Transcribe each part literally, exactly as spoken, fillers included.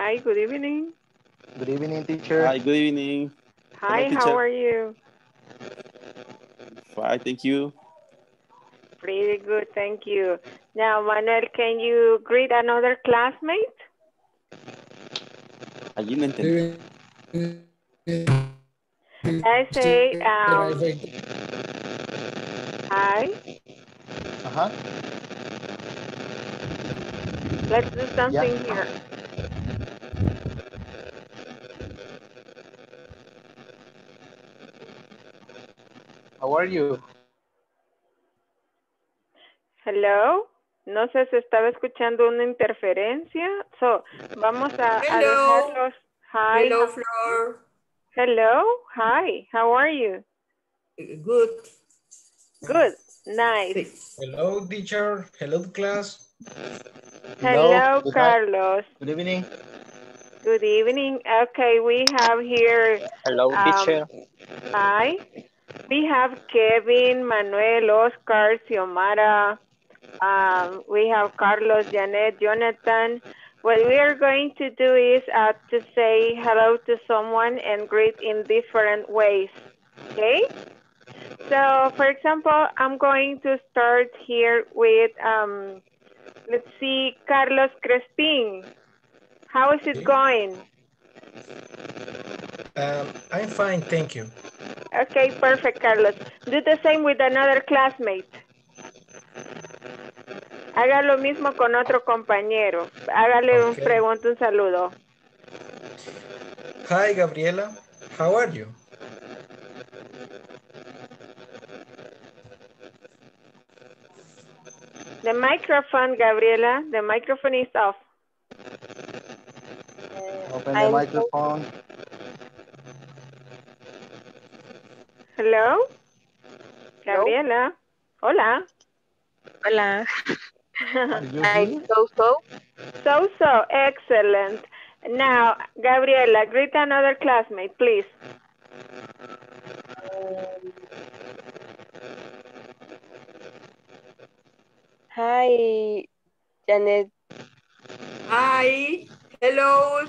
Hi, good evening. Good evening, teacher. Hi, good evening. Hi, hello, how are you? Fine, thank you. Pretty good, thank you. Now, Manuel, can you greet another classmate? Allí no entendí. I say, um, hi. Uh-huh. Let's do something yeah. here. How are you? Hello. No sé si estaba escuchando una interferencia. So, vamos a, a dejarlos. Hi. Hello, Flor. Hello. Hi. How are you? Good. Good. Nice. Hello, teacher. Hello, class. Hello, Hello Carlos. Good evening. Good evening. Okay, we have here. Hello, um, teacher. Hi. We have Kevin, Manuel, Oscar, Xiomara. Um, we have Carlos, Janet, Jonathan. What we are going to do is uh, to say hello to someone and greet in different ways. Okay? So, for example, I'm going to start here with, um, let's see, Carlos Crespin. How is it going? Um, I'm fine, thank you. Okay, perfect, Carlos. Do the same with another classmate. Haga lo mismo con otro compañero. Hágale okay. un pregunta, un saludo. Hi, Gabriela. How are you? The microphone, Gabriela. The microphone is off. Open the I'm... microphone. Hello? Gabriela? Hello. Hola. Hola. I'm so-so. So-so, excellent. Now, Gabriela, greet another classmate, please. Um, hi, Janet. Hi. Hello.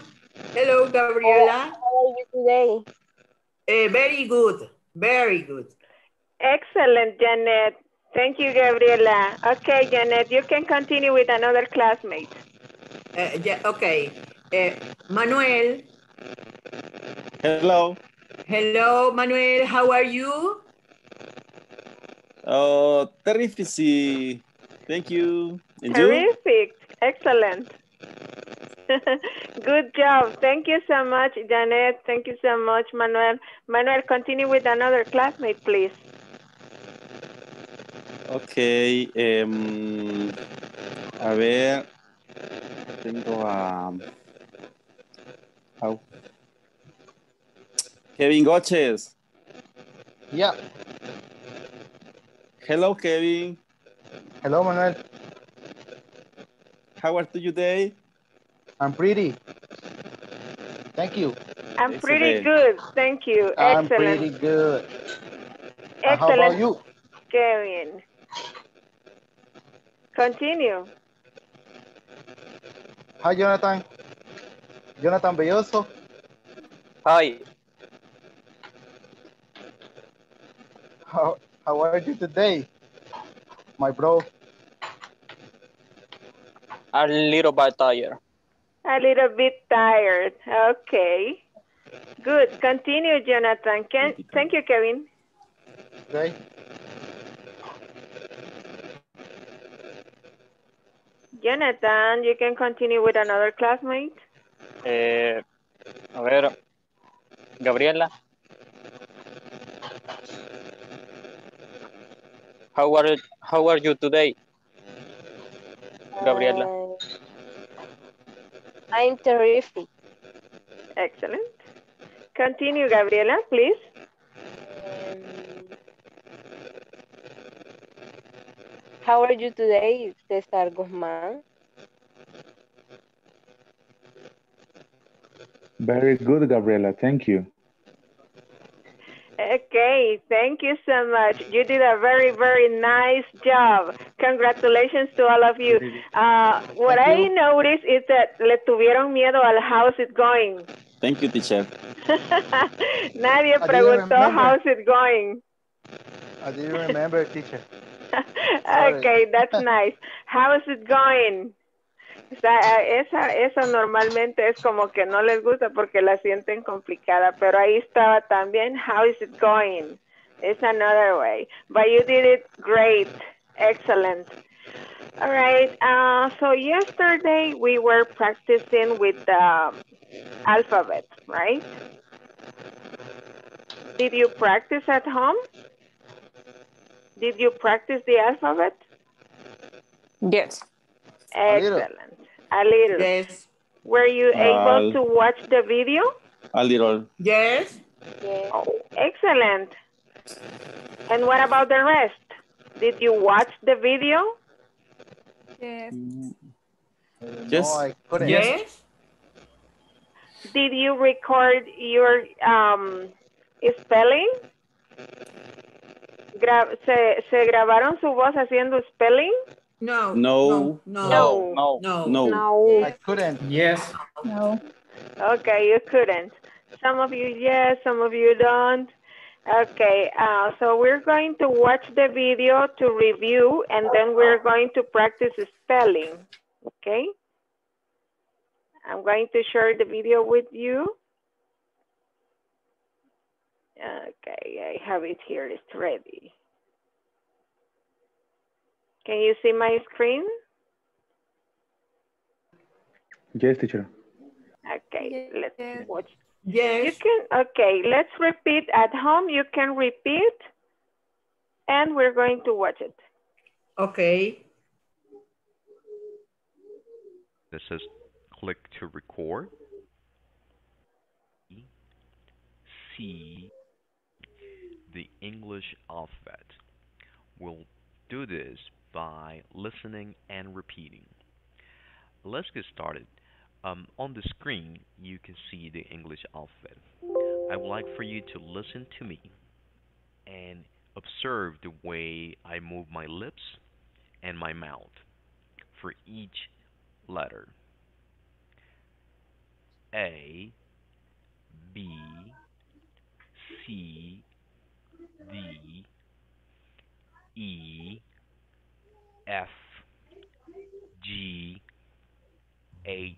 Hello, Gabriela. How are you today? Uh, very good. Very good. Excellent, Janet. Thank you, Gabriela. Okay, Janet, you can continue with another classmate. Uh, yeah, okay. Uh, Manuel. Hello. Hello, Manuel. How are you? Oh, terrific. Thank you. And terrific. You? Excellent. Good job. Thank you so much, Janet. Thank you so much, Manuel. Manuel, continue with another classmate, please. Okay, um, a ver, tengo a, a Kevin Gotchez. Yeah. Hello, Kevin. Hello, Manuel. How are you today? I'm pretty. Thank you. I'm Excellent. pretty good. Thank you. I'm Excellent. pretty good. Excellent. How about you? Kevin. Continue. Hi, Jonathan. Jonathan Belloso. Hi. How, how are you today, my bro? A little bit tired. A little bit tired. Okay. Good. Continue, Jonathan. Can, thank you, Kevin. Okay. Jonathan, you can continue with another classmate. Eh, a ver, Gabriela. How are, how are you today, Gabriela? Uh, I'm terrific. Excellent. Continue, Gabriela, please. Um, How are you today, Cesar Guzman? Very good, Gabriela. Thank you. Okay, thank you so much. You did a very, very nice job. Congratulations to all of you. Uh, what I noticed is that le tuvieron miedo al how's it going. Thank you, teacher. Nadie preguntó how's it going. I didn't remember, teacher. Okay, that's nice. How's it going? O sea, esa, esa normalmente es como que no les gusta porque la sienten complicada, pero ahí estaba también, how is it going? It's another way. But you did it great. Excellent. All right. Uh, so yesterday we were practicing with the alphabet, right? Did you practice at home? Did you practice the alphabet? Yes. Excellent. A little. Yes. Were you able uh, to watch the video? A little. Yes. Yes. Oh, excellent. And what about the rest? Did you watch the video? Yes. Yes. No, I couldn't. Yes. Did you record your um, spelling? Gra se, ¿Se grabaron su voz haciendo spelling? No. No. No. No. No. No. No. No. I couldn't. Yes. No. Okay, you couldn't. Some of you yes, some of you don't. Okay, uh, so we're going to watch the video to review and then we're going to practice spelling, okay? I'm going to share the video with you. Okay, I have it here, it's ready. Can you see my screen? Yes, teacher. Okay, yes. Let's watch. Yes. You can, okay, let's repeat at home. You can repeat and we're going to watch it. Okay. This is click to record. C, the English alphabet. We'll do this by listening and repeating. Let's get started. Um, on the screen, you can see the English alphabet. I would like for you to listen to me and observe the way I move my lips and my mouth for each letter. A, B, C, D, E, F, G, H,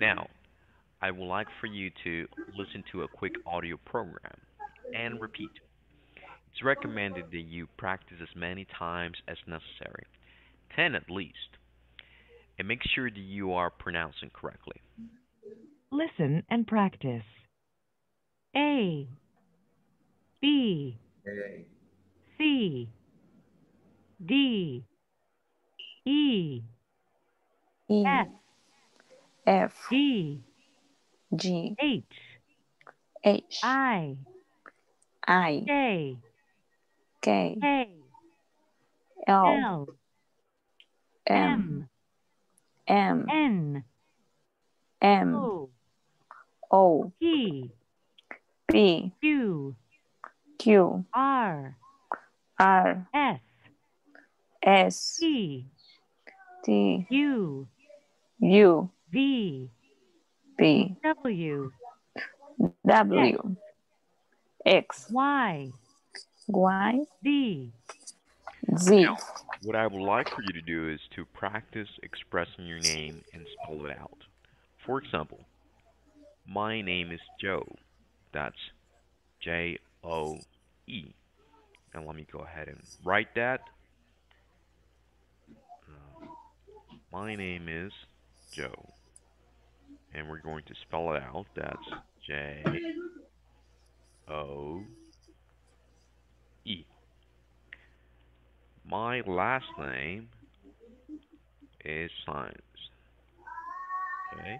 Now, I would like for you to listen to a quick audio program and repeat. It's recommended that you practice as many times as necessary, ten at least, and make sure that you are pronouncing correctly. Listen and practice. A, B, A. C, D, E, E. F. F, G, G, H, H, I, I, J, K, K, L, L, M, M, N, M, O, O, P, P, Q, Q, R, R, S, S, T, T, U, U, V, B, W, W, X, X, Y, Y, Z, Z. Now, what I would like for you to do is to practice expressing your name and spell it out. For example, my name is Joe. That's J O E. Now let me go ahead and write that. Uh, my name is Joe. And we're going to spell it out. That's J O E. My last name is Saenz. Okay.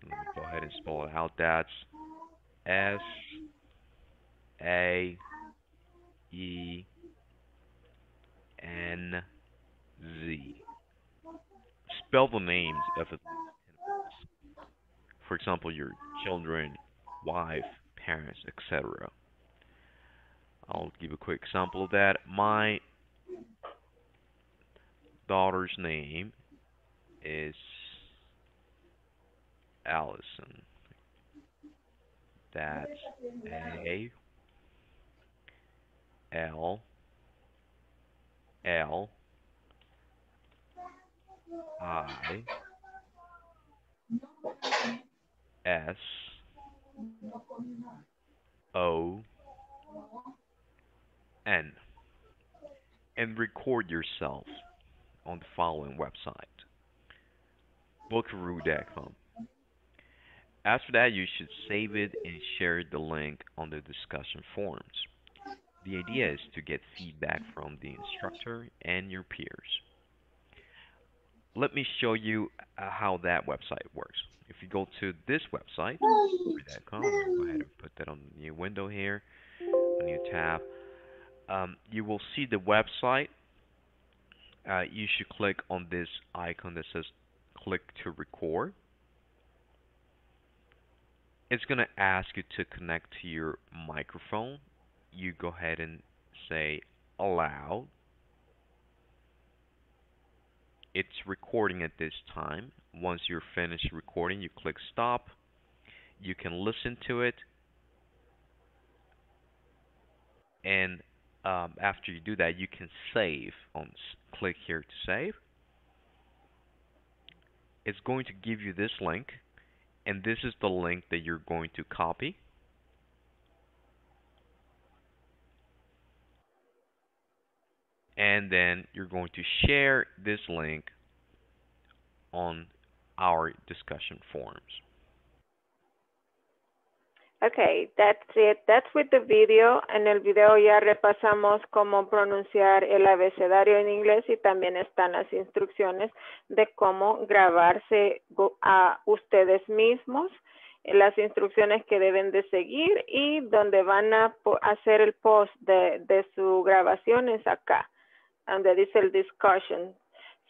And let me go ahead and spell it out. That's S A E N Z. Spell the names of the animals. For example, your children, wife, parents, et cetera. I'll give a quick example of that. My daughter's name is Allison. That's A L L I S O N, and record yourself on the following website, Bookaroo dot com. After that, you should save it and share the link on the discussion forums. The idea is to get feedback from the instructor and your peers. Let me show you uh, how that website works. If you go to this website, Bookaroo dot com, I'll go ahead and put that on the new window here, a new tab. Um, you will see the website. Uh, you should click on this icon that says click to record. It's going to ask you to connect to your microphone. You go ahead and say allow. It's recording at this time. Once you're finished recording, you click stop. You can listen to it. And um, after you do that, you can save. On click here to save. It's going to give you this link. And this is the link that you're going to copy. And then you're going to share this link on our discussion forums. Okay, that's it. That's with the video. En el video ya repasamos cómo pronunciar el abecedario en inglés y también están las instrucciones de cómo grabarse a ustedes mismos, las instrucciones que deben de seguir y donde van a hacer el post de, de su grabación es acá, donde dice el discussion.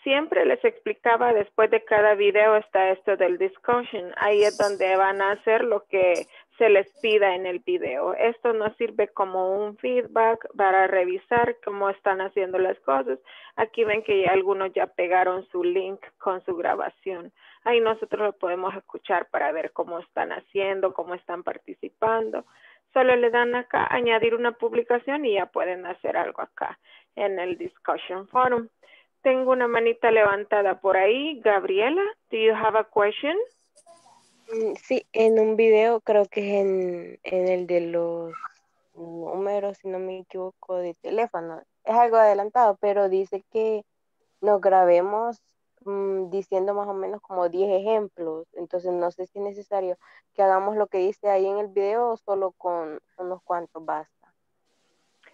Siempre les explicaba después de cada video está esto del discussion. Ahí es donde van a hacer lo que se les pida en el video. Esto nos sirve como un feedback para revisar cómo están haciendo las cosas. Aquí ven que ya algunos ya pegaron su link con su grabación. Ahí nosotros lo podemos escuchar para ver cómo están haciendo, cómo están participando. Solo le dan acá añadir una publicación y ya pueden hacer algo acá en el discussion forum. Tengo una manita levantada por ahí. Gabriela, do you have a question? Sí, en un video creo que es en, en el de los números, si no me equivoco, de teléfono. Es algo adelantado, pero dice que nos grabemos mmm, diciendo más o menos como diez ejemplos. Entonces no sé si es necesario que hagamos lo que dice ahí en el video o solo con unos cuantos basta.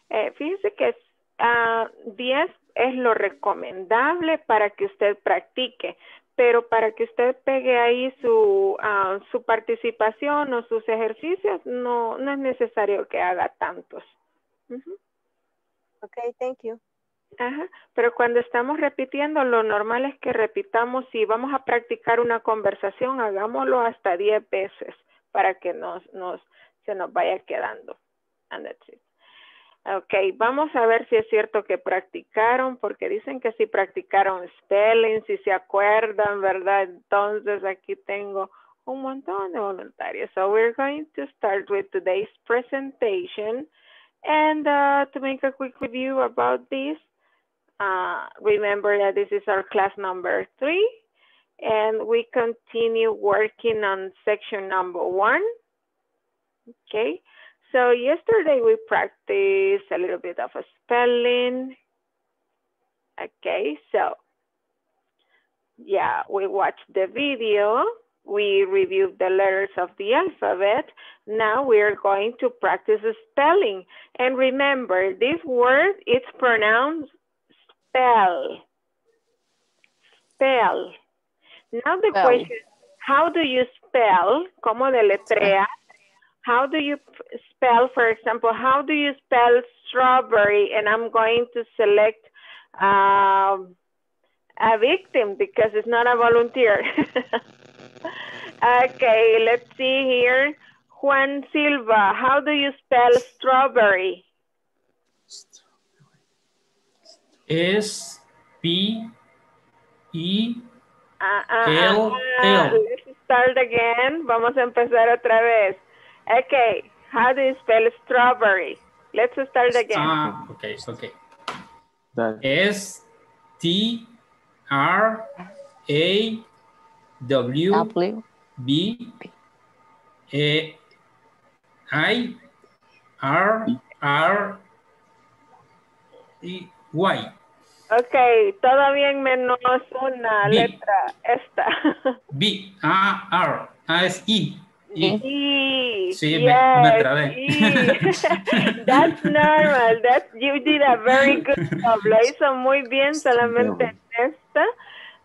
Eh, fíjense que uh, diez es lo recomendable para que usted practique. Pero para que usted pegue ahí su, uh, su participación o sus ejercicios, no, no es necesario que haga tantos. Uh-huh. Ok, thank you. Ajá, pero cuando estamos repitiendo, lo normal es que repitamos, si vamos a practicar una conversación, hagámoslo hasta diez veces para que nos, nos, se nos vaya quedando. And that's it. Ok, vamos a ver si es cierto que practicaron, porque dicen que si practicaron spelling, si se acuerdan, ¿verdad? Entonces aquí tengo un montón de voluntarios. So we're going to start with today's presentation. And uh, to make a quick review about this, uh, remember that this is our class number three. And we continue working on section number one. Okay. So yesterday we practiced a little bit of a spelling. Okay, so yeah, we watched the video. We reviewed the letters of the alphabet. Now we are going to practice spelling. And remember, this word is pronounced Spell. Spell. Now the spell. Question, how do you spell? Como deletrea? How do you spell, for example, how do you spell strawberry? And I'm going to select um, a victim because it's not a volunteer. Okay, let's see here. Juan Silva, how do you spell strawberry? S P E L L. Let's start again. Vamos a empezar otra vez. Okay, how do you spell strawberry? Let's start again. Ah, okay, okay. S T R A W B A I R R E Y. Okay, todavía en menos una B. Letra, esta. B, A, R, A, S, I. E. E. Sí, yes, me, me trabé. E. That's normal. That's, you did a very good job. Lo hizo muy bien, solamente en esta.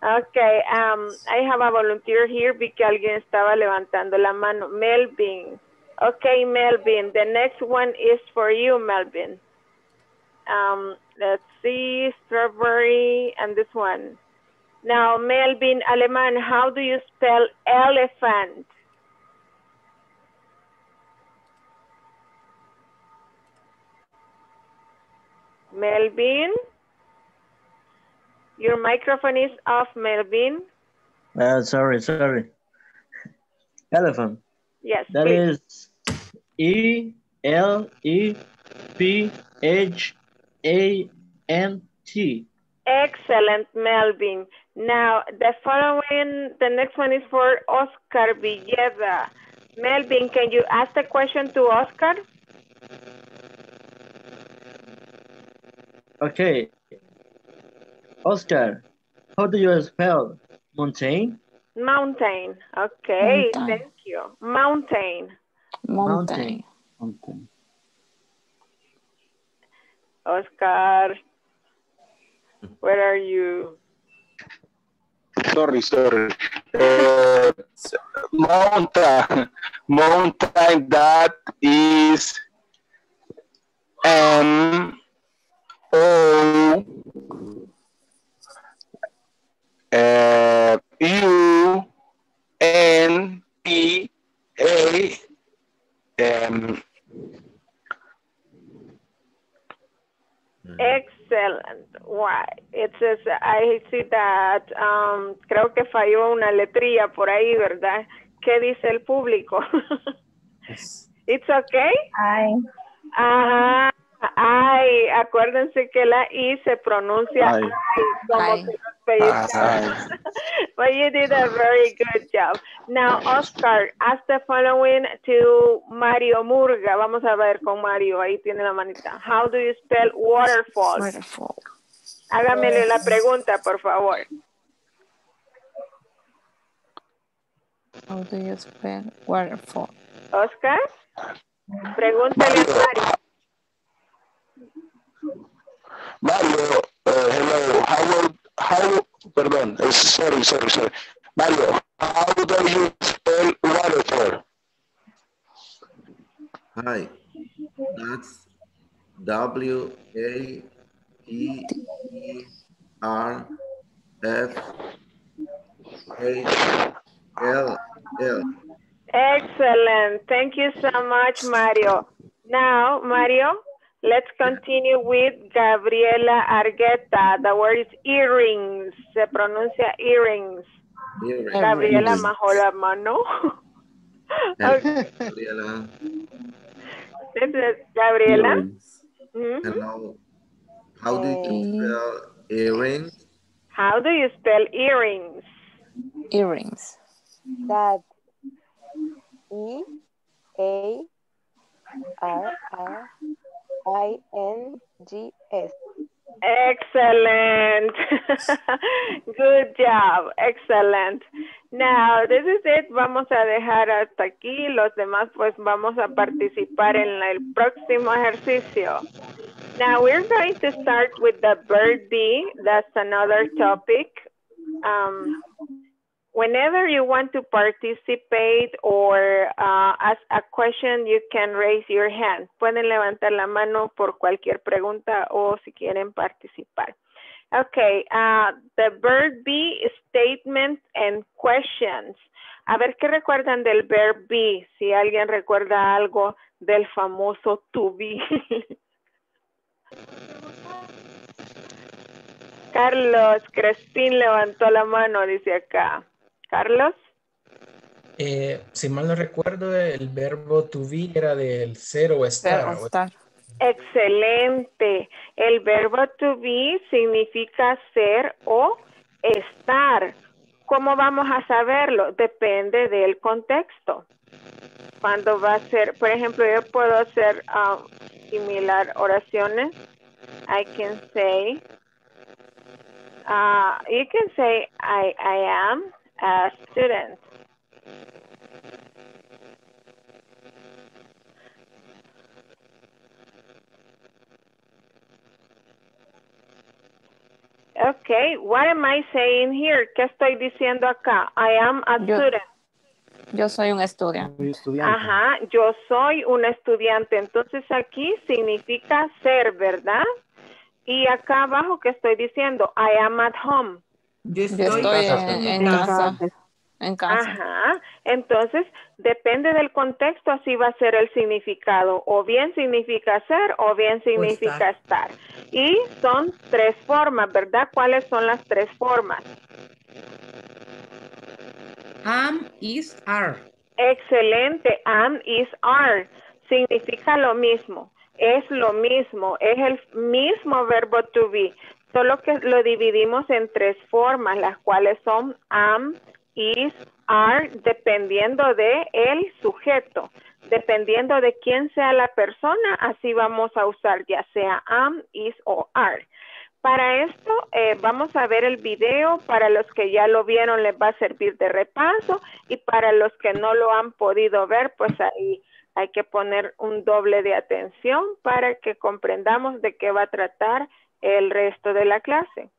Okay, um, I have a volunteer here because alguien estaba levantando la mano. Melvin. Okay, Melvin, the next one is for you, Melvin. Um, let's see, strawberry, and this one. Now, Melvin Alemán, how do you spell elephant? Melvin? Your microphone is off, Melvin. Uh, sorry, sorry. Elephant. Yes, that please. Is E L E P H A N T. Excellent, Melvin. Now, the following, the next one is for Oscar Villeda. Melvin, can you ask the question to Oscar? Okay. Oscar, how do you spell mountain? Mountain. Okay, mountain. Thank you. Mountain. Mountain. Mountain. Oscar, where are you? Sorry, sorry. Uh, mountain, mountain. That is M O U N T A M. Excellent. Why? It says, I see that, um, creo que falló una letrilla por ahí, ¿verdad? ¿Qué dice el público? Yes. It's okay? Ay. Ajá. Ay, acuérdense que la I se pronuncia ay, ay como ay. Que los pellizcamos. But you did a very good job. Now, Oscar, ask the following to Mario Murga. Vamos a ver con Mario, ahí tiene la manita. How do you spell waterfall? Waterfall. Hágamele la pregunta, por favor. How do you spell waterfall? Oscar, pregúntale a Mario. Mario, uh, hello, how, how, pardon, sorry, sorry, sorry. Mario, how do you spell waterfall? Hi, that's W A T E R F A L L. Excellent, thank you so much, Mario. Now, Mario, let's continue with Gabriela Argueta. The word is earrings. Se pronuncia earrings. Earrings. Gabriela, majó la mano. Okay. Gabriela. This is Gabriela. Mm-hmm. Hello. How do you spell earrings? How do you spell earrings? Earrings. That E A R R I N G S. Excellent. Good job. Excellent. Now, this is it. Vamos a dejar hasta aquí. Los demás, pues, vamos a participar en el próximo ejercicio. Now we're going to start with the birdie. That's another topic. Um, whenever you want to participate or uh, ask a question, you can raise your hand. Pueden levantar la mano por cualquier pregunta o si quieren participar. Okay, uh, the verb be statements and questions. A ver qué recuerdan del verb be, si alguien recuerda algo del famoso to be. Carlos Crespin levantó la mano, dice acá. Carlos. Eh, si mal no recuerdo, el verbo to be era del ser o estar. Excelente. El verbo to be significa ser o estar. ¿Cómo vamos a saberlo? Depende del contexto. Cuando va a ser, por ejemplo, yo puedo hacer uh, similar oraciones. I can say, uh, you can say, I, I am a student. Okay, what am I saying here? ¿Qué estoy diciendo acá? I am a yo, student. Yo soy un estudiante. Ajá, yo soy un estudiante. Entonces aquí significa ser, ¿verdad? Y acá abajo, ¿qué estoy diciendo? I am at home. Yo estoy, yo estoy en, en casa. En casa. Ajá, entonces depende del contexto, así va a ser el significado. O bien significa ser o bien significa estar. Y son tres formas, ¿verdad? ¿Cuáles son las tres formas? Am, is, are. Excelente, am, is, are. Significa lo mismo, es lo mismo, es el mismo verbo to be. Solo que lo dividimos en tres formas, las cuales son am, is, are, dependiendo de el sujeto. Dependiendo de quién sea la persona, así vamos a usar ya sea am, is o are. Para esto eh, vamos a ver el video. Para los que ya lo vieron les va a servir de repaso y para los que no lo han podido ver, pues ahí hay que poner un doble de atención para que comprendamos de qué va a tratar el resto de la clase.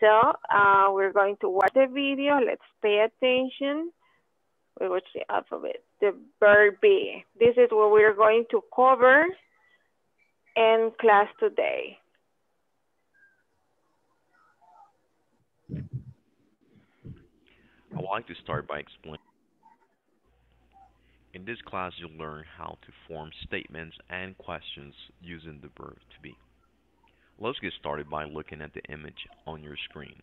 So uh, we're going to watch the video. Let's pay attention. We watch the alphabet, the verb be. This is what we're going to cover in class today. I would like to start by explaining. In this class, you'll learn how to form statements and questions using the verb to be. Let's get started by looking at the image on your screen.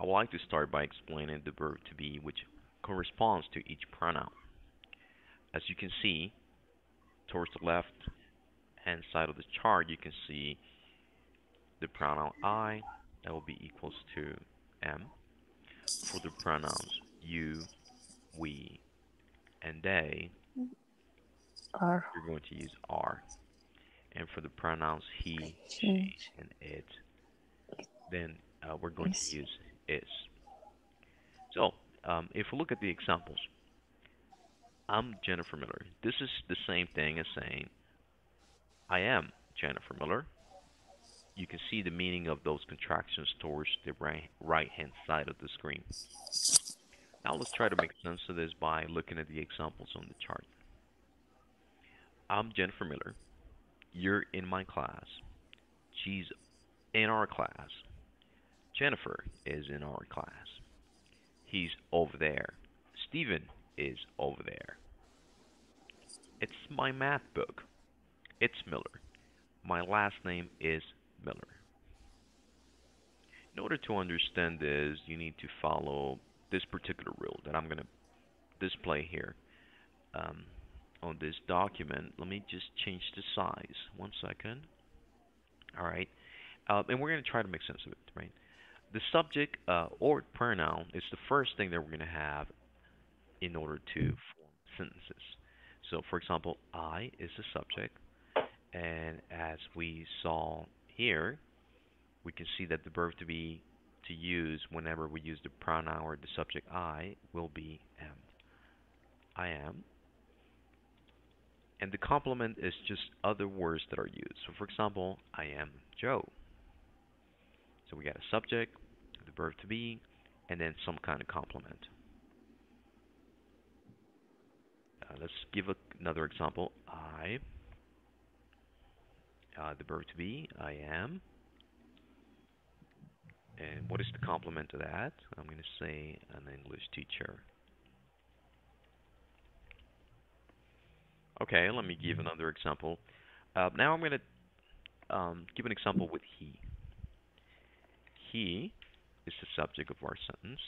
I would like to start by explaining the verb to be, which corresponds to each pronoun. As you can see, towards the left hand side of the chart, you can see the pronoun I, that will be equals to am. For the pronouns you, we, and they, are. You're going to use are. And for the pronouns he, she, and it, then uh, we're going to use is. So, um, if we look at the examples, I'm Jennifer Miller. This is the same thing as saying, I am Jennifer Miller. You can see the meaning of those contractions towards the right, right-hand side of the screen. Now let's try to make sense of this by looking at the examples on the chart. I'm Jennifer Miller. You're in my class. She's in our class. Jennifer is in our class. He's over there. Stephen is over there. It's my math book. It's Miller. My last name is Miller. In order to understand this, you need to follow this particular rule that I'm going to display here. Um, on this document. Let me just change the size. One second. All right. Uh, and we're going to try to make sense of it, right? The subject uh, or pronoun is the first thing that we're going to have in order to form sentences. So, for example, I is the subject. And as we saw here, we can see that the verb to be to use whenever we use the pronoun or the subject I will be am. I am. And the complement is just other words that are used. So for example, I am Joe. So we got a subject, the verb to be, and then some kind of complement. Uh, let's give a, another example. I, uh, the verb to be, I am. And what is the complement to that? I'm going to say an English teacher. Okay, let me give another example. Uh, now I'm going to um, give an example with he. He is the subject of our sentence.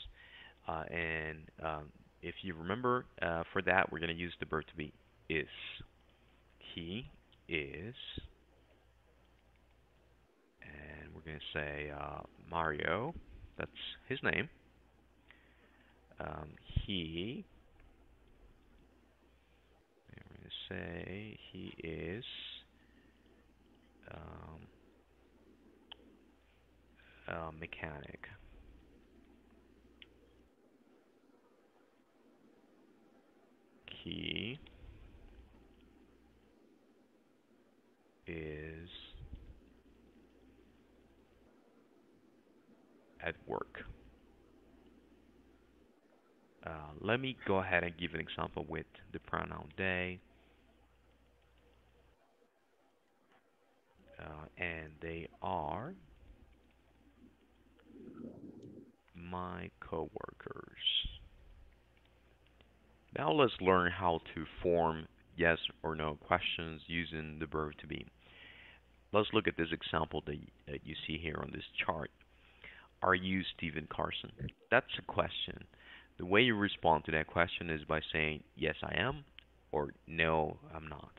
Uh, and um, if you remember, uh, for that, we're going to use the verb to be is. He is. And we're going to say uh, Mario. That's his name. Um, he... say he is um, a mechanic. He is at work. Uh, let me go ahead and give an example with the pronoun they. Uh, and they are my coworkers. Now let's learn how to form yes or no questions using the verb to be. Let's look at this example that uh, you see here on this chart. Are you Stephen Carson? That's a question. The way you respond to that question is by saying yes, I am, or no, I'm not.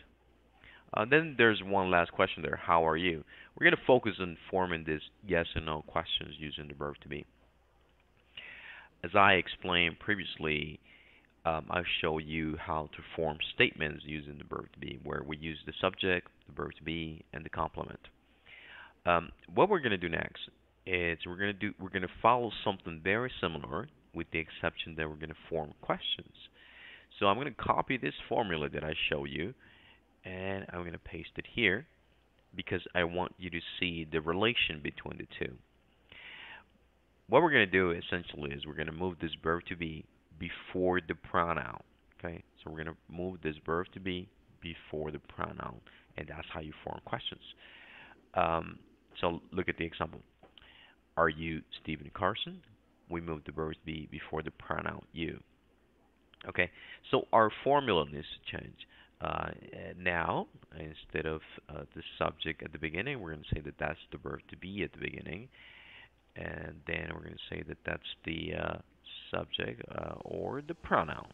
Uh, then there's one last question there. How are you? We're going to focus on forming this yes and no questions using the verb to be. As I explained previously, um, I'll show you how to form statements using the verb to be, where we use the subject, the verb to be, and the complement. Um, what we're going to do next is we're going to do we're going to follow something very similar, with the exception that we're going to form questions. So I'm going to copy this formula that I show you. And I'm going to paste it here because I want you to see the relation between the two. What we're going to do essentially is we're going to move this verb to be before the pronoun. Okay, so we're going to move this verb to be before the pronoun, and that's how you form questions. Um, so look at the example. Are you Stephen Carson? We move the verb to be before the pronoun you. Okay, so our formula needs to change. Uh, now, instead of uh, the subject at the beginning, we're going to say that that's the verb to be at the beginning. And then we're going to say that that's the uh, subject uh, or the pronoun.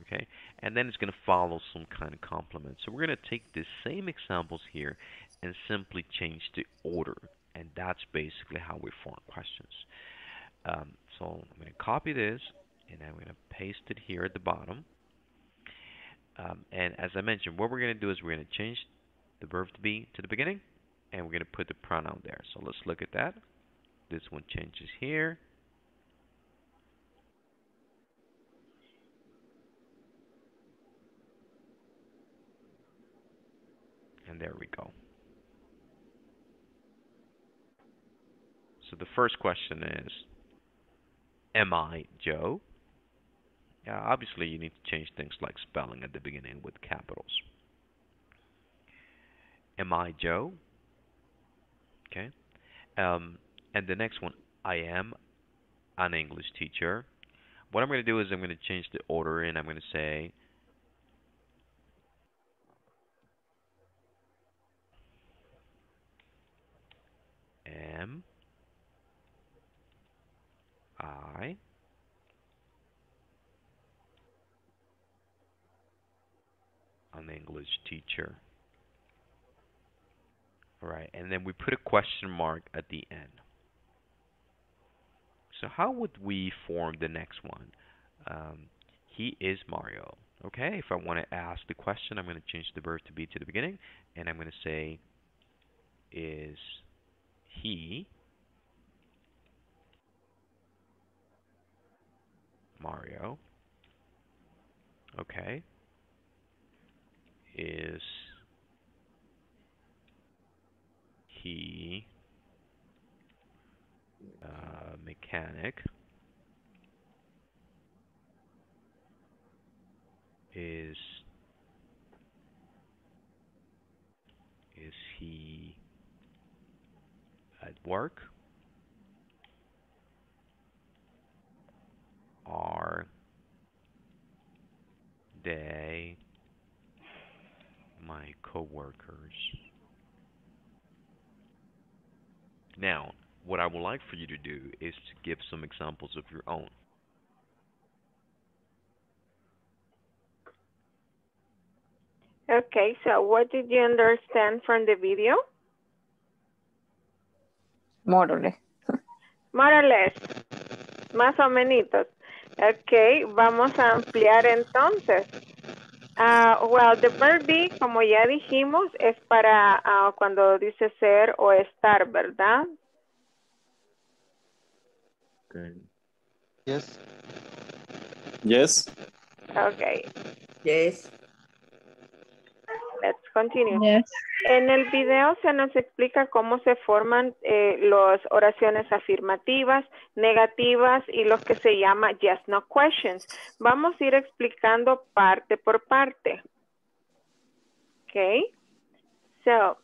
Okay, and then it's going to follow some kind of complement. So we're going to take the same examples here and simply change the order. And that's basically how we form questions. Um, so I'm going to copy this, and I'm going to paste it here at the bottom. Um, and as I mentioned, what we're going to do is we're going to change the verb to be to the beginning, and we're going to put the pronoun there. So let's look at that. This one changes here. And there we go. So the first question is, am I Joe? Uh, obviously, you need to change things like spelling at the beginning with capitals. Am I Joe? Okay. Um, and the next one, I am an English teacher. What I'm going to do is I'm going to change the order, and I'm going to say, am I an English teacher. All right, and then we put a question mark at the end. So how would we form the next one? Um, he is Mario. Okay, if I want to ask the question, I'm going to change the verb to be to the beginning, and I'm going to say, is he Mario? Okay. is he uh, mechanic is is he at work? Are they my coworkers? Now, what I would like for you to do is to give some examples of your own. Okay, so what did you understand from the video? More or less. More or less. Más o menos. Okay, vamos a ampliar entonces. Uh, well, the verb be, como ya dijimos, es para uh, cuando dice ser o estar, ¿verdad? Okay. Yes. Yes. Okay. Yes. Let's continue. Yes. En el video se nos explica cómo se forman eh, las oraciones afirmativas, negativas y lo que se llama yes, no questions. Vamos a ir explicando parte por parte. Ok. So,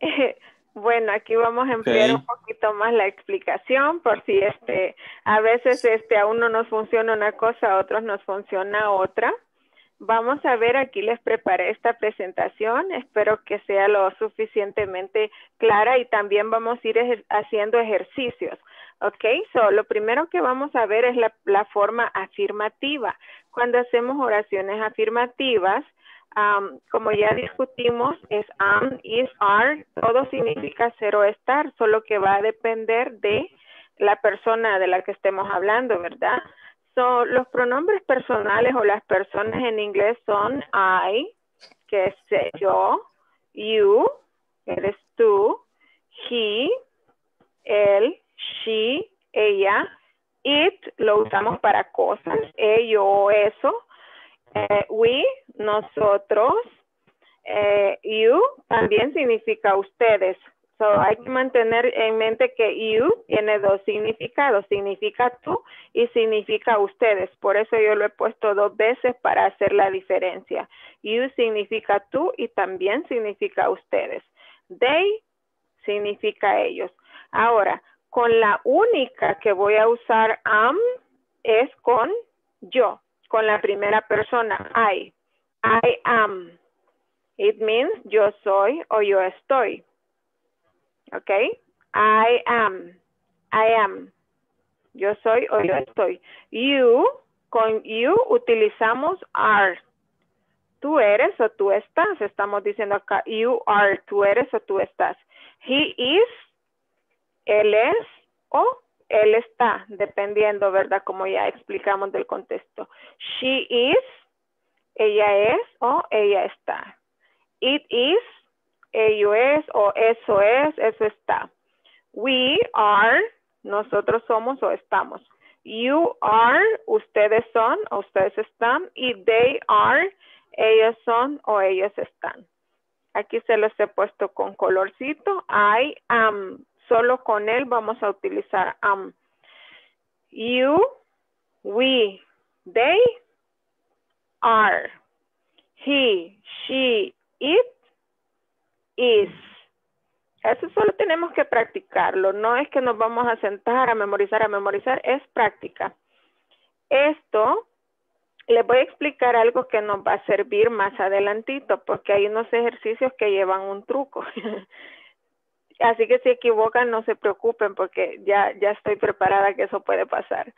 eh, bueno, aquí vamos a emplear okay. un poquito más la explicación por si este, a veces este, a uno nos funciona una cosa, a otros nos funciona otra. Vamos a ver, aquí les preparé esta presentación, espero que sea lo suficientemente clara y también vamos a ir ejer- haciendo ejercicios. Ok, so lo primero que vamos a ver es la, la forma afirmativa. Cuando hacemos oraciones afirmativas, um, como ya discutimos, es am, is, are, todo significa ser o estar, solo que va a depender de la persona de la que estemos hablando, ¿verdad? So, los pronombres personales o las personas en inglés son I, que es yo, you, eres tú, he, él, she, ella, it, lo usamos para cosas, ello o eso, eh, we, nosotros, eh, you, también significa ustedes. So, hay que mantener en mente que you tiene dos significados. Significa tú y significa ustedes. Por eso yo lo he puesto dos veces para hacer la diferencia. You significa tú y también significa ustedes. They significa ellos. Ahora, con la única que voy a usar am es con yo. Con la primera persona, I. I am. It means yo soy o yo estoy. Okay, I am, I am, yo soy o yo estoy. You, con you utilizamos are. Tú eres o tú estás, estamos diciendo acá, you are, tú eres o tú estás. He is, él es o él está, dependiendo, ¿verdad? Como ya explicamos del contexto. She is, ella es o ella está. It is, ello es o eso es, eso está. We are, nosotros somos o estamos. You are, ustedes son o ustedes están. Y they are, ellos son o ellos están. Aquí se los he puesto con colorcito. I am, solo con él vamos a utilizar am. You, we, they, are. He, she, it, is. Eso solo tenemos que practicarlo. No es que nos vamos a sentar a memorizar, a memorizar. Es práctica. Esto, les voy a explicar algo que nos va a servir más adelantito, porque hay unos ejercicios que llevan un truco. Así que si equivocan, no se preocupen, porque ya, ya estoy preparada que eso puede pasar.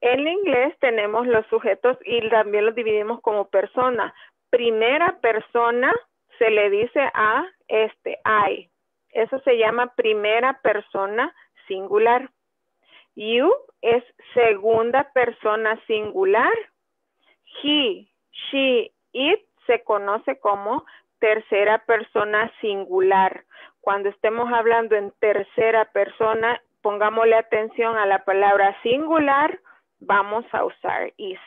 En inglés tenemos los sujetos y también los dividimos como persona. Primera persona se le dice a este, I. Eso se llama primera persona singular. You es segunda persona singular. He, she, it se conoce como tercera persona singular. Cuando estemos hablando en tercera persona, pongámosle atención a la palabra singular, vamos a usar is.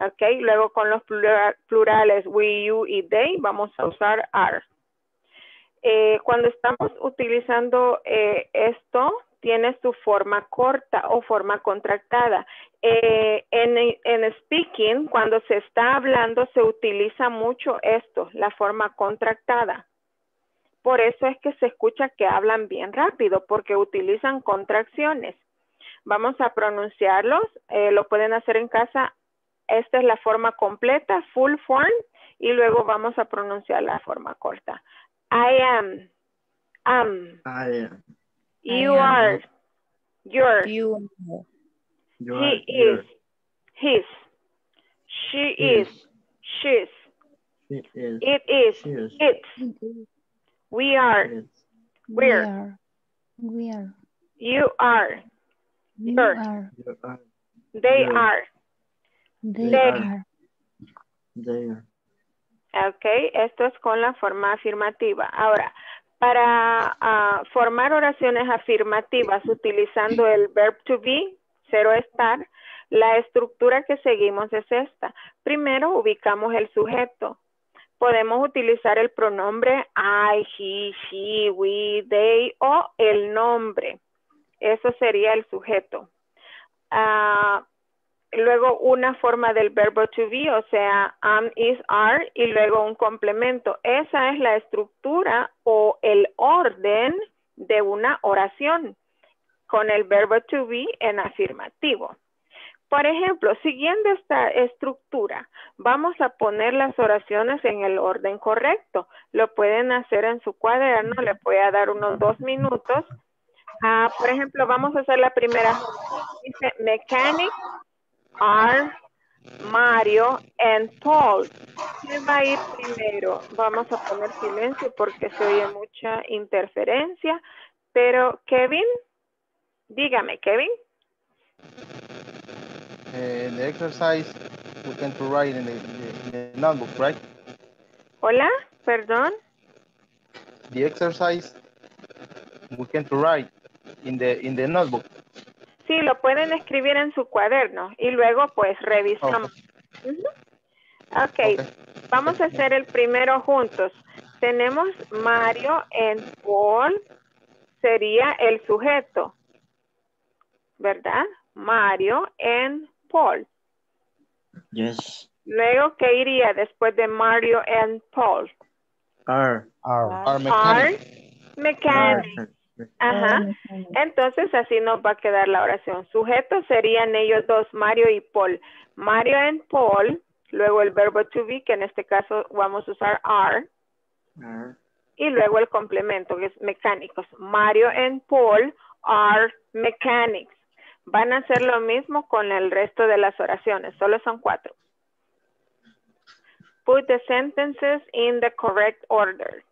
Ok, luego con los plural, plurales we, you y they vamos a usar are. Eh, cuando estamos utilizando eh, esto, tiene su forma corta o forma contractada. Eh, en, en speaking, cuando se está hablando, se utiliza mucho esto, la forma contractada. Por eso es que se escucha que hablan bien rápido, porque utilizan contracciones. Vamos a pronunciarlos, eh, lo pueden hacer en casa. Esta es la forma completa, full form, y luego vamos a pronunciar la forma corta. I am, am, I am. You I are, am. Your, you. You he are, is, your. His, she is, is. She's, it is, it is, she is. It. We are, it. We're, we are, you are, you are. They your. Are. They, they are. They are. Ok, esto es con la forma afirmativa. Ahora, para uh, formar oraciones afirmativas utilizando el verb to be, cero estar, la estructura que seguimos es esta. Primero ubicamos el sujeto. Podemos utilizar el pronombre I, he, she, we, they o el nombre. Eso sería el sujeto. Ah... Uh, Luego una forma del verbo to be, o sea, am, is, are, y luego un complemento. Esa es la estructura o el orden de una oración con el verbo to be en afirmativo. Por ejemplo, siguiendo esta estructura, vamos a poner las oraciones en el orden correcto. Lo pueden hacer en su cuaderno, les voy a dar unos dos minutos. Uh, por ejemplo, vamos a hacer la primera. Dice mechanic. Are, Mario, and Paul. ¿Quién va a ir primero? Vamos a poner silencio porque se oye mucha interferencia. Pero, Kevin, dígame, Kevin. Eh, the exercise we can to write in the, the, the notebook, right? Hola, perdón. The exercise we can to write in the, in the notebook. Sí, lo pueden escribir en su cuaderno y luego pues revisamos. Okay. Uh-huh. Okay. Ok, vamos a hacer el primero juntos. Tenemos Mario en Paul, sería el sujeto, ¿verdad? Mario en Paul. Yes. Luego, ¿qué iría después de Mario en Paul? Are. Are. Are. Mechanic. Ajá, entonces así nos va a quedar la oración. Sujetos serían ellos dos, Mario y Paul. Mario and Paul, luego el verbo to be, que en este caso vamos a usar are. are. Y luego el complemento, que es mecánicos. Mario and Paul are mechanics. Van a hacer lo mismo con el resto de las oraciones, solo son cuatro. Put the sentences in the correct order.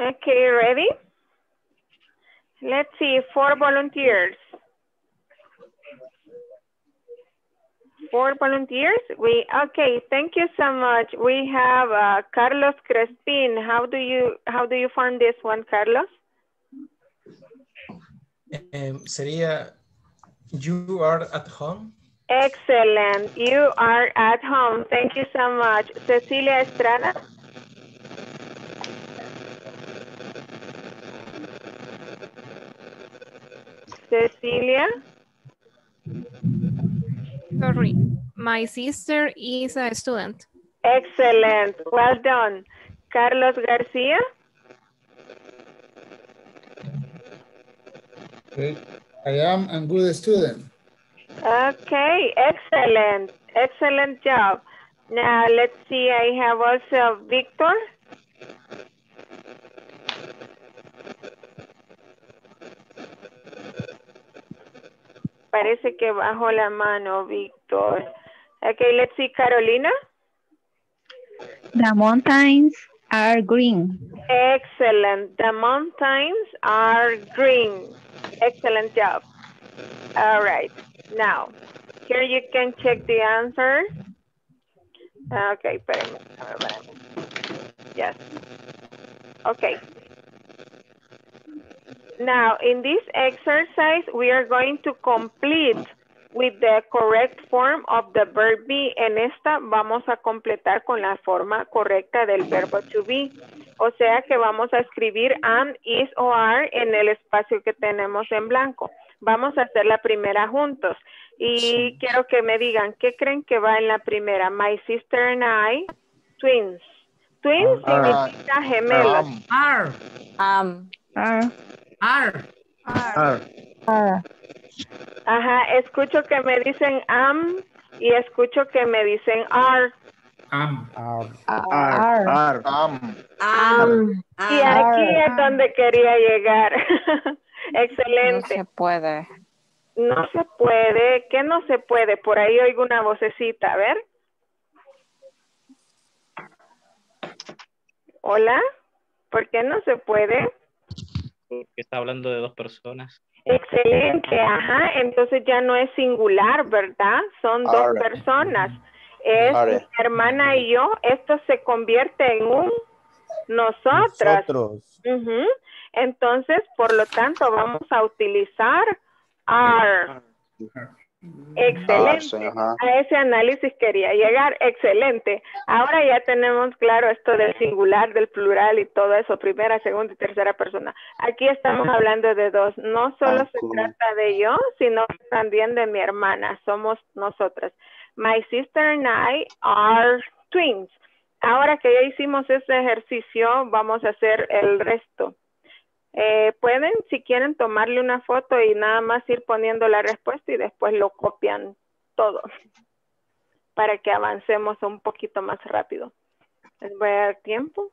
Okay, ready? Let's see, four volunteers. Four volunteers. We okay. Thank you so much. We have uh, Carlos Crespin. How do you how do you find this one, Carlos? Um, sería, you are at home. Excellent. You are at home. Thank you so much. Cecilia Estrada. Cecilia. Sorry, my sister is a student. Excellent. Well done. Carlos Garcia. I am a good student. Okay, excellent. Excellent job. Now, let's see. I have also Victor. Parece que bajó la mano, Victor. Okay, let's see, Carolina. The mountains are green. Excellent. The mountains are green. Excellent job. All right. Now, here you can check the answer. Okay, espérame, espérame. Yes. Okay. Now, in this exercise, we are going to complete with the correct form of the verb be. En esta vamos a completar con la forma correcta del verbo to be. O sea que vamos a escribir am, is o are en el espacio que tenemos en blanco. Vamos a hacer la primera juntos. Y quiero que me digan, ¿qué creen que va en la primera? My sister and I, twins. Twins significa gemelos. Are. Am. Are. Are. Are. Are. Ajá, escucho que me dicen am y escucho que me dicen are. Am. Am. Am. Am. Am. Y aquí es donde quería llegar. Excelente. No se puede. No se puede. ¿Qué no se puede? Por ahí oigo una vocecita. A ver. Hola. ¿Por qué no se puede? Porque está hablando de dos personas. Excelente, ajá, entonces ya no es singular, ¿verdad? Son dos Are. Personas. Es Are. Mi hermana y yo, esto se convierte en un nosotras. Nosotros. Uh-huh. Entonces, por lo tanto, vamos a utilizar are. Excelente, Are, a ese análisis quería llegar, excelente. Ahora ya tenemos claro esto del singular, del plural y todo eso, primera, segunda y tercera persona. Aquí estamos hablando de dos, no solo se trata de yo, sino también de mi hermana, somos nosotras. My sister and I are twins. Ahora que ya hicimos ese ejercicio, vamos a hacer el resto. Eh, pueden, si quieren, tomarle una foto y nada más ir poniendo la respuesta y después lo copian todo para que avancemos un poquito más rápido. Les voy a dar tiempo.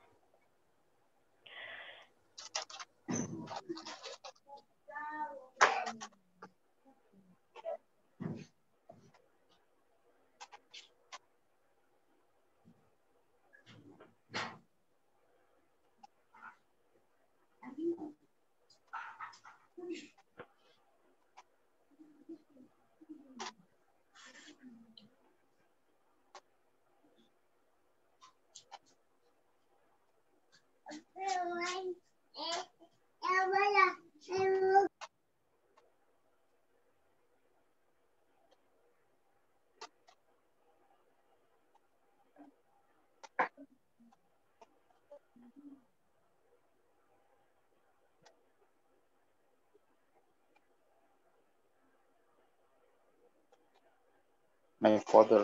My father.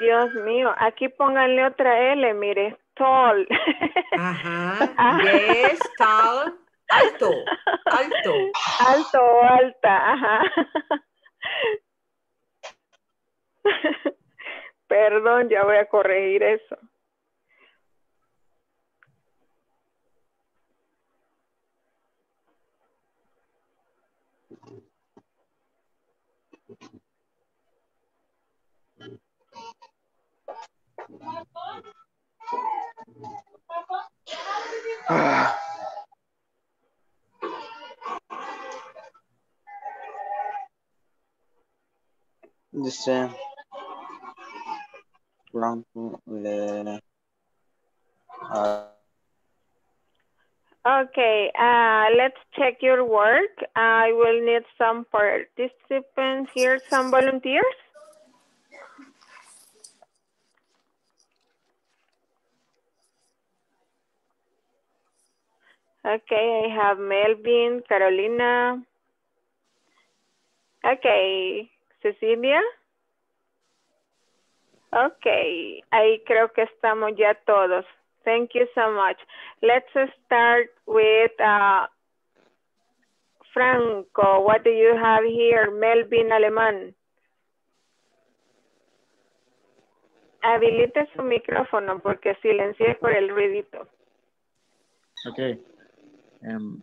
Dios mío, aquí pónganle otra L, mire, tall. Ajá, yes, tall, alto, alto. Alto o alta, ajá. Perdón, ya voy a corregir eso. Ah. the same. Franco, le, uh, okay, uh, let's check your work. I will need some participants here, some volunteers. Okay, I have Melvin, Carolina. Okay, Cecilia. Okay, ahí creo que estamos ya todos. Thank you so much. Let's start with uh, Franco. What do you have here? Melvin Alemán. Habilite su micrófono porque silencié por el ruidito. Okay. Um,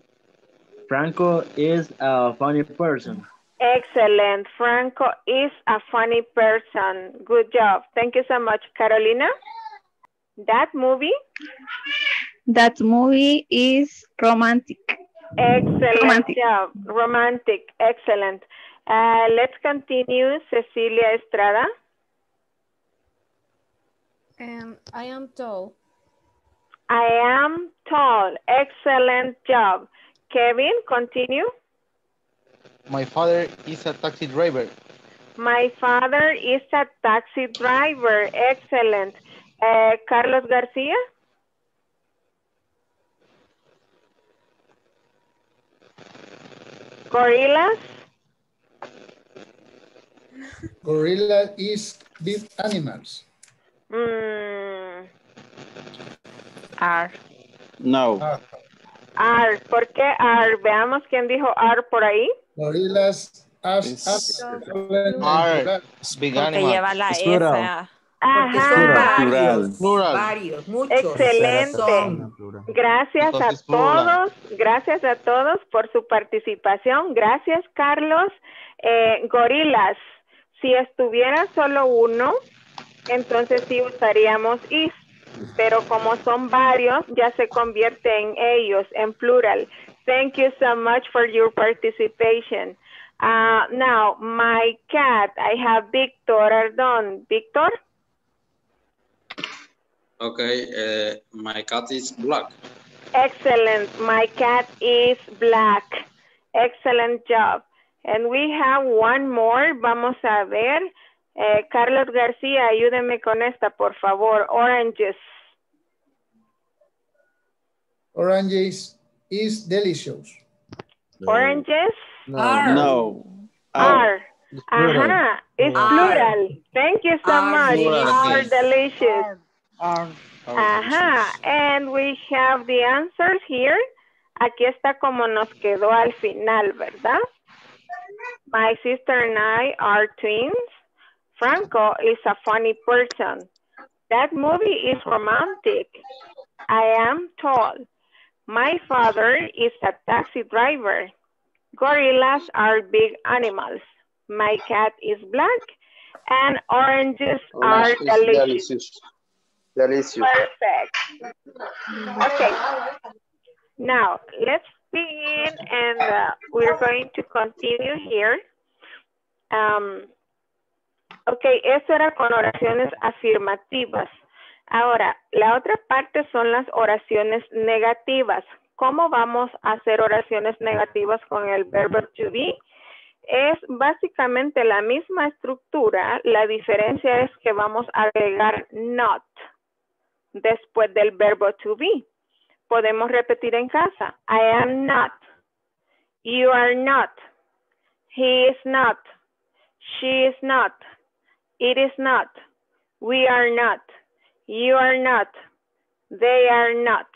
Franco is a funny person. Excellent. Franco is a funny person. Good job. Thank you so much. Carolina? That movie? That movie is romantic. Excellent romantic. job. Romantic. Excellent. Uh, let's continue. Cecilia Estrada. Um, I am tall. I am tall. Excellent job. Kevin, continue. My father is a taxi driver. My father is a taxi driver. Excellent. Uh, Carlos Garcia. Gorillas. Gorilla is big animals. Mm. Are. No. Are. Are. ¿Por qué are? Veamos quién dijo are por ahí. Gorillas are. Are. Big animals. Lleva la S. Plural. Ajá. Varios, plural. Varios, muchos. Excelente. Gracias Entonces, a todos. Plural. Gracias a todos por su participación. Gracias, Carlos. Eh, gorilas. Si estuviera solo uno, entonces sí usaríamos is. Pero como son varios, ya se convierte en ellos, en plural. Thank you so much for your participation. Uh, now, my cat, I have Victor Ardon. Victor? Okay, uh, my cat is black. Excellent. My cat is black. Excellent job. And we have one more. Vamos a ver. Eh, Carlos García, ayúdenme con esta, por favor. Oranges. Oranges is delicious. Oranges? No. Are. No. Are. It's plural. Ajá. It's are. Plural. Thank you so are. Much. Plural. Are delicious. Are. Are. Ajá. And we have the answers here. Aquí está como nos quedó al final, ¿verdad? My sister and I are twins. Franco is a funny person. That movie is romantic. I am tall. My father is a taxi driver. Gorillas are big animals. My cat is black. And oranges Orange are delicious. delicious. Delicious. Perfect. Okay. Now, let's begin and uh, we're going to continue here. Um, Ok, eso era con oraciones afirmativas. Ahora, la otra parte son las oraciones negativas. ¿Cómo vamos a hacer oraciones negativas con el verbo to be? Es básicamente la misma estructura. La diferencia es que vamos a agregar not después del verbo to be. Podemos repetir en casa. I am not. You are not. He is not. She is not. It is not. We are not. You are not. They are not.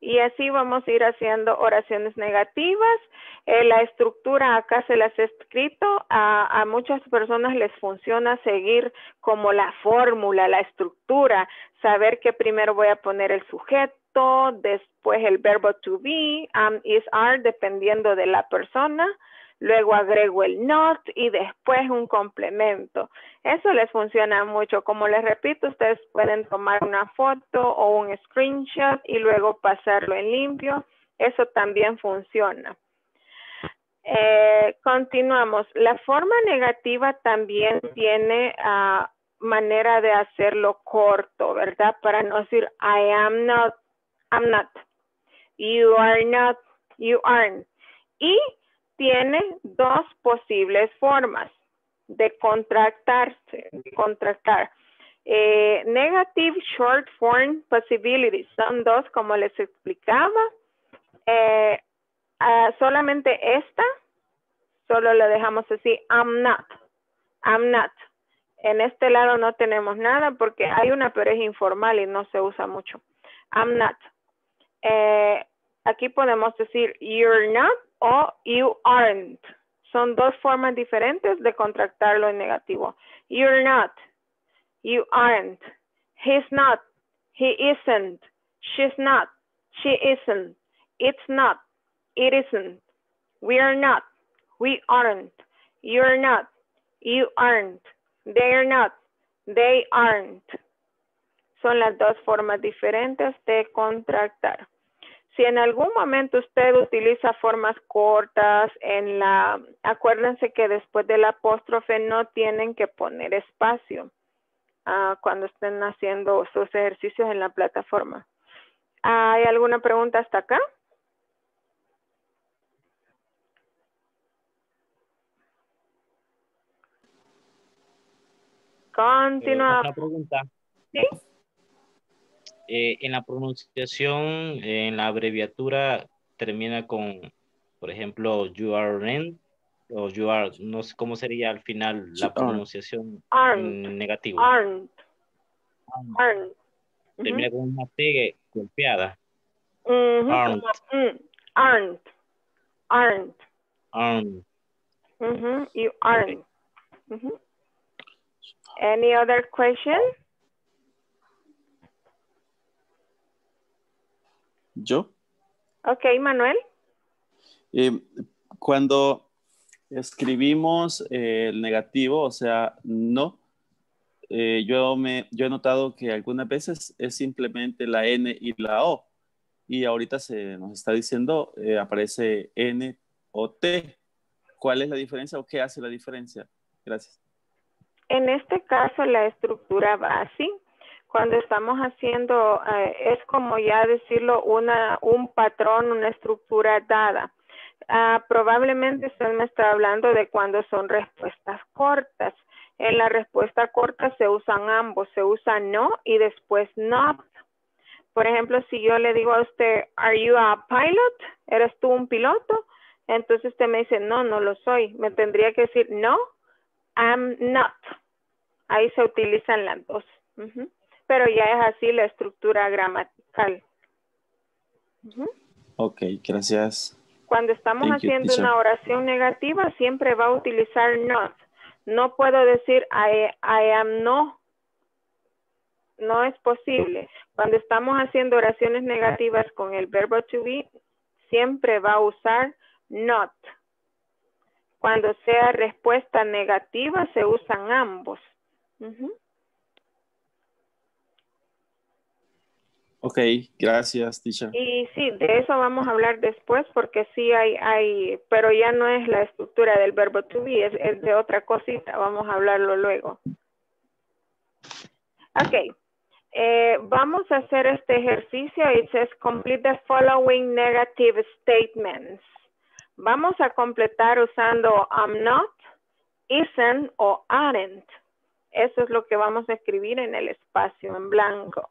Y así vamos a ir haciendo oraciones negativas. Eh, la estructura acá se las he escrito. A, a muchas personas les funciona seguir como la fórmula, la estructura. Saber que primero voy a poner el sujeto, después el verbo to be, am, is, are, dependiendo de la persona. Luego agrego el not y después un complemento. Eso les funciona mucho. Como les repito, ustedes pueden tomar una foto o un screenshot y luego pasarlo en limpio. Eso también funciona. Eh, Eh, continuamos. La forma negativa también tiene uh, manera de hacerlo corto, ¿verdad? Para no decir I am not, I'm not, you are not, you aren't. Y tiene dos posibles formas de contractarse, de contractar. Eh, negative short form possibilities. Son dos, como les explicaba. Eh, uh, solamente esta, solo lo dejamos así, I'm not, I'm not. En este lado no tenemos nada porque hay una, pero es informal y no se usa mucho. I'm not. Eh, aquí podemos decir you're not o you aren't. Son dos formas diferentes de contractarlo en negativo. You're not. You aren't. He's not. He isn't. She's not. She isn't. It's not. It isn't. We are not. We aren't. You're not. You aren't. They're not. They aren't. Son las dos formas diferentes de contractar. Si en algún momento usted utiliza formas cortas en la, acuérdense que después del apóstrofe no tienen que poner espacio uh, cuando estén haciendo sus ejercicios en la plataforma. ¿Hay alguna pregunta hasta acá? Continuamos. Eh, pregunta. ¿Sí? Eh, en la pronunciación, eh, en la abreviatura termina con, por ejemplo, you aren't o you are, no sé cómo sería al final la pronunciación en negativo. Aren't. Aren't. Aren't. Termina uh-huh. con una T golpeada. Uh-huh. Aren't. Aren't. Aren't. Aren't. Uh-huh. You aren't. Okay. Uh-huh. Any other question? Yo. Ok, Manuel. Eh, cuando escribimos eh, el negativo, o sea, no, eh, yo, me, yo he notado que algunas veces es simplemente la N y la O. Y ahorita se nos está diciendo, eh, aparece N o T. ¿Cuál es la diferencia o qué hace la diferencia? Gracias. En este caso, la estructura va así. Cuando estamos haciendo, eh, es como ya decirlo, una, un patrón, una estructura dada. Uh, probablemente usted me está hablando de cuando son respuestas cortas. En la respuesta corta se usan ambos, se usa no y después not. Por ejemplo, si yo le digo a usted, ¿Are you a pilot? ¿Eres tú un piloto? Entonces usted me dice, no, no lo soy. Me tendría que decir, no, I'm not. Ahí se utilizan las dos. Uh-huh. Pero ya es así la estructura gramatical. Uh-huh. Ok, gracias. Cuando estamos Thank haciendo you, una oración negativa, siempre va a utilizar not. No puedo decir I, I am no. No es posible. Cuando estamos haciendo oraciones negativas con el verbo to be, siempre va a usar not. Cuando sea respuesta negativa, se usan ambos. Uh-huh. Ok, gracias, teacher. Y sí, de eso vamos a hablar después porque sí hay, hay, pero ya no es la estructura del verbo to be, es, es de otra cosita, vamos a hablarlo luego. Ok, eh, vamos a hacer este ejercicio, it says complete the following negative statements. Vamos a completar usando I'm not, isn't o aren't. Eso es lo que vamos a escribir en el espacio en blanco.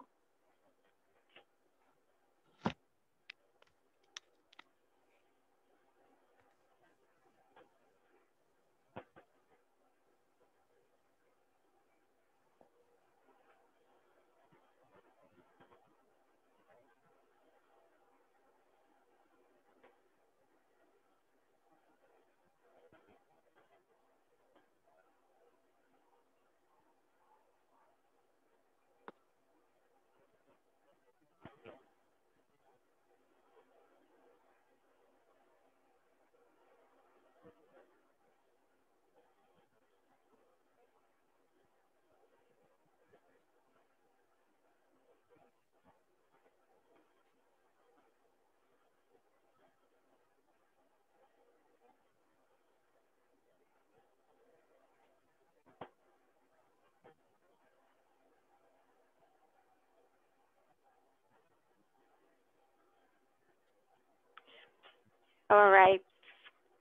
All right.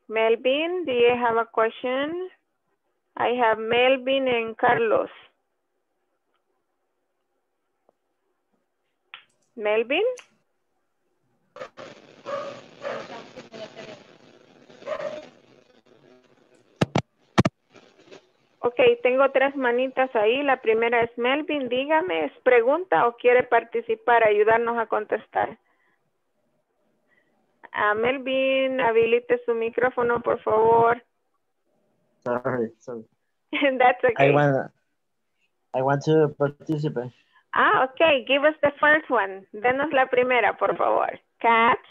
Melvin, do you have a question? I have Melvin and Carlos. Melvin? Ok, tengo tres manitas ahí. La primera es Melvin. Dígame, ¿es pregunta o quiere participar, ayudarnos a contestar? A Melvin, habilite su micrófono, por favor. Sorry, sorry. That's okay. I want, I want to participate. Ah, okay. Give us the first one. Denos la primera, por favor. Cats.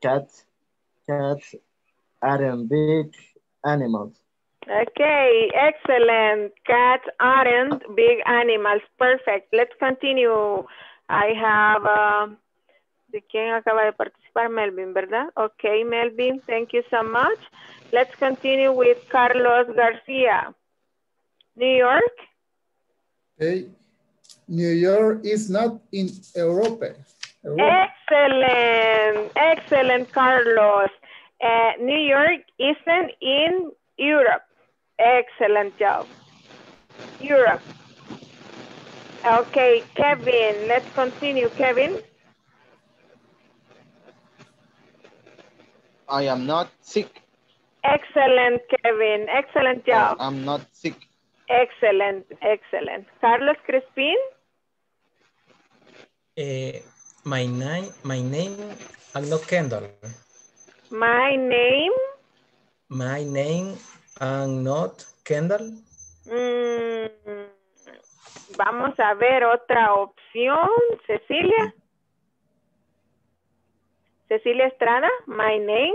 Cats. Cats aren't big animals. Okay, excellent. Cats aren't big animals. Perfect. Let's continue. I have... Uh, ¿De quién acaba de participar? Melvin, ¿verdad? Okay, Melvin, thank you so much. Let's continue with Carlos Garcia. New York? Hey, New York is not in Europe. Europe. Excellent, excellent, Carlos. Uh, New York isn't in Europe. Excellent job. Europe. Okay, Kevin, let's continue, Kevin. I am not sick. Excellent, Kevin. Excellent job. I'm not sick. Excellent, excellent. Carlos Crespin? Uh, my name, my name, I'm not Kendall. My name? My name, I'm not Kendall. Mm, vamos a ver otra opción, Cecilia. Cecilia Estrada, my name?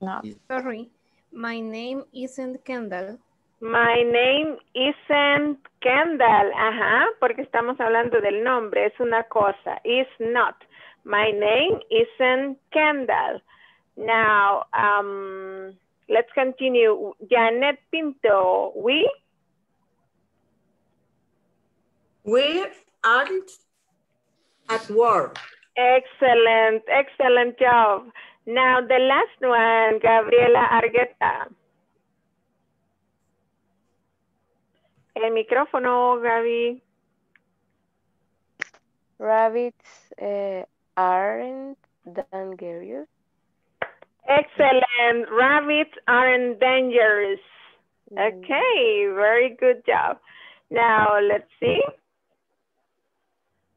No, sorry. My name isn't Kendall. My name isn't Kendall. Ajá, porque estamos hablando del nombre. Es una cosa. Is not. My name isn't Kendall. Now, um, let's continue. Janet Pinto, we? We aren't at work. Excellent, excellent job. Now the last one, Gabriela Argueta. El micrófono, Gabi. Rabbits uh, aren't dangerous. Excellent, rabbits aren't dangerous. Okay, very good job. Now let's see.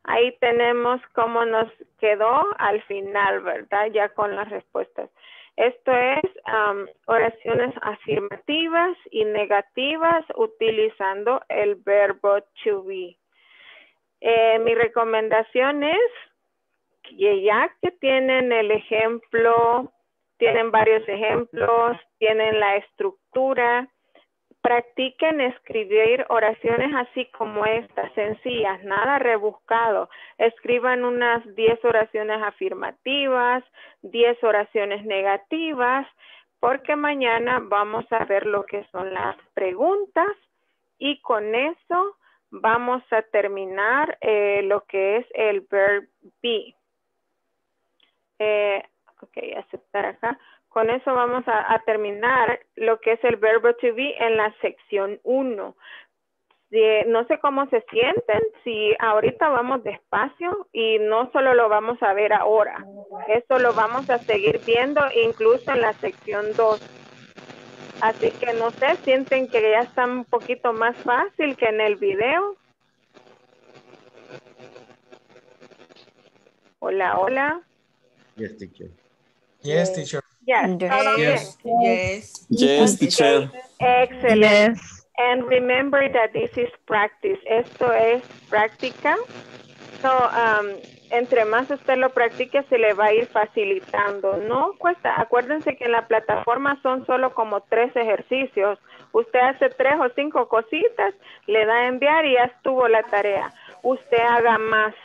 Ahí tenemos cómo nos quedó al final, ¿verdad? Ya con las respuestas. Esto es um, oraciones afirmativas y negativas utilizando el verbo to be. Eh, mi recomendación es que ya que tienen el ejemplo, tienen varios ejemplos, tienen la estructura, practiquen escribir oraciones así como estas, sencillas, nada rebuscado. Escriban unas diez oraciones afirmativas, diez oraciones negativas, porque mañana vamos a ver lo que son las preguntas y con eso vamos a terminar eh, lo que es el verbo be. Eh, ok, aceptar acá. Con eso vamos a, a terminar lo que es el verbo to be en la sección uno. Eh, no sé cómo se sienten, si ahorita vamos despacio y no solo lo vamos a ver ahora. Eso lo vamos a seguir viendo incluso en la sección dos. Así que no sé, sienten que ya está un poquito más fácil que en el video. Hola, hola. Yes, teacher. Yes, teacher. Yes. Yes. Yes. Yes, teacher. Excellent. Yes. And remember that this is practice. Esto es práctica. So, um, entre más usted lo practique, se le va a ir facilitando. No cuesta. Acuérdense que en la plataforma son solo como tres ejercicios. Usted hace tres o cinco cositas, le da a enviar y ya estuvo la tarea. Usted haga más.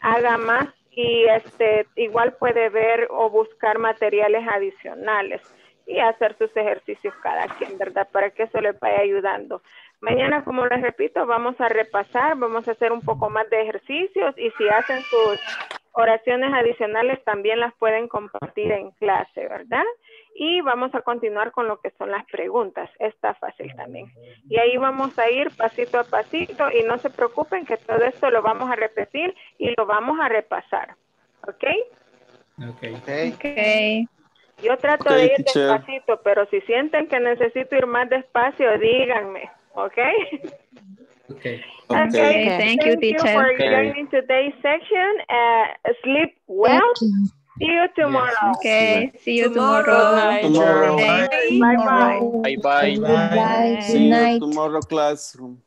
Haga más. Y este, igual puede ver o buscar materiales adicionales y hacer sus ejercicios cada quien, ¿verdad? Para que eso les vaya ayudando. Mañana, como les repito, vamos a repasar, vamos a hacer un poco más de ejercicios y si hacen sus oraciones adicionales también las pueden compartir en clase, ¿verdad? Y vamos a continuar con lo que son las preguntas. Está fácil también. Y ahí vamos a ir pasito a pasito y no se preocupen que todo esto lo vamos a repetir y lo vamos a repasar. ¿Ok? Ok. okay. Yo trato okay, de ir teacher. despacito, pero si sienten que necesito ir más despacio, díganme. ¿Ok? Okay. Okay. okay. Thank, Thank you, teacher. Thank you for okay. joining today's section. Uh, sleep well. See you tomorrow. Yes. Okay. See you tomorrow. Tomorrow. Bye bye. Bye bye. Bye bye. See you tomorrow, classroom.